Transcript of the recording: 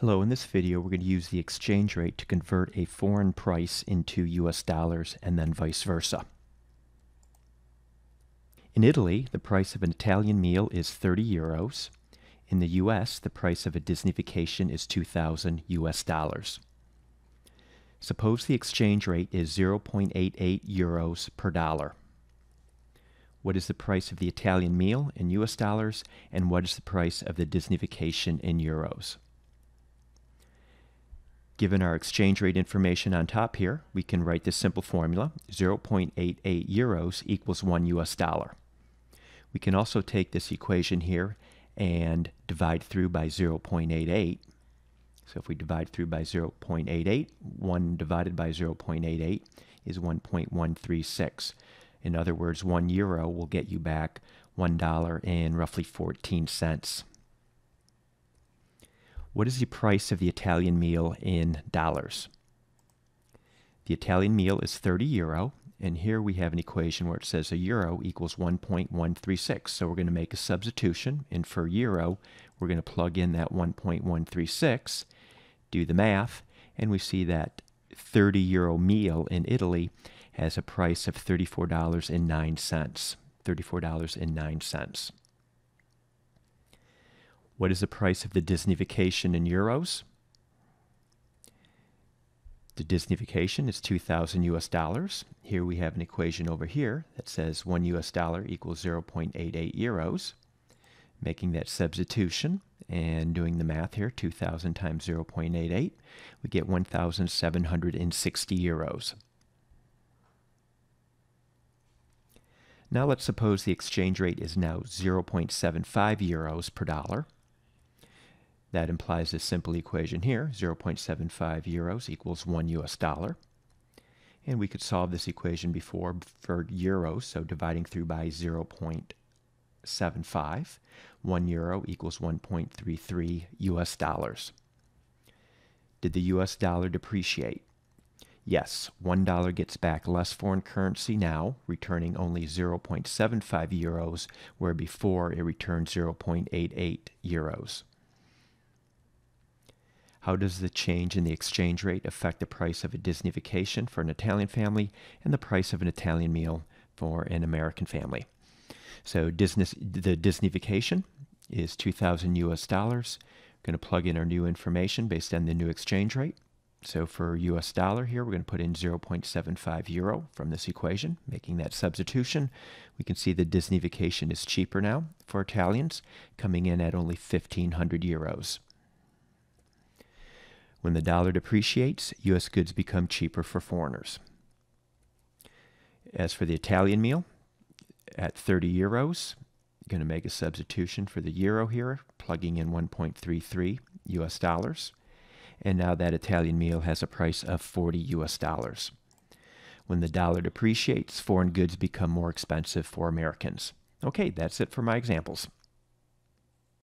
Hello, in this video we're going to use the exchange rate to convert a foreign price into US dollars and then vice versa. In Italy, the price of an Italian meal is 30 euros. In the US, the price of a Disney vacation is 2,000 US dollars. Suppose the exchange rate is 0.88 euros per dollar. What is the price of the Italian meal in US dollars, and what is the price of the Disney vacation in euros? Given our exchange rate information on top here, we can write this simple formula, 0.88 euros equals 1 US dollar. We can also take this equation here and divide through by 0.88. So if we divide through by 0.88, 1 divided by 0.88 is 1.136. In other words, 1 euro will get you back $1 and roughly 14 cents. What is the price of the Italian meal in dollars? The Italian meal is 30 euro, and here we have an equation where it says a euro equals 1.136. So we're going to make a substitution, and for euro, we're going to plug in that 1.136, do the math, and we see that 30 euro meal in Italy has a price of $34.09. $34.09. What is the price of the Disney vacation in euros? The Disney vacation is 2,000 US dollars. Here we have an equation over here that says 1 US dollar equals 0.88 euros. Making that substitution and doing the math here, 2,000 times 0.88, we get 1,760 euros. Now let's suppose the exchange rate is now 0.75 euros per dollar. That implies this simple equation here, 0.75 euros equals 1 US dollar. And we could solve this equation before for euros, so dividing through by 0.75. 1 euro equals 1.33 US dollars. Did the US dollar depreciate? Yes, $1 gets back less foreign currency now, returning only 0.75 euros, where before it returned 0.88 euros. How does the change in the exchange rate affect the price of a Disney vacation for an Italian family and the price of an Italian meal for an American family? So the Disney vacation is 2,000 US dollars. We're going to plug in our new information based on the new exchange rate. So for US dollar here, we're going to put in 0.75 euro from this equation, making that substitution. We can see the Disney vacation is cheaper now for Italians, coming in at only 1,500 euros. When the dollar depreciates, U.S. goods become cheaper for foreigners. As for the Italian meal, at 30 euros, I'm going to make a substitution for the euro here, plugging in 1.33 U.S. dollars. And now that Italian meal has a price of 40 U.S. dollars. When the dollar depreciates, foreign goods become more expensive for Americans. Okay, that's it for my examples.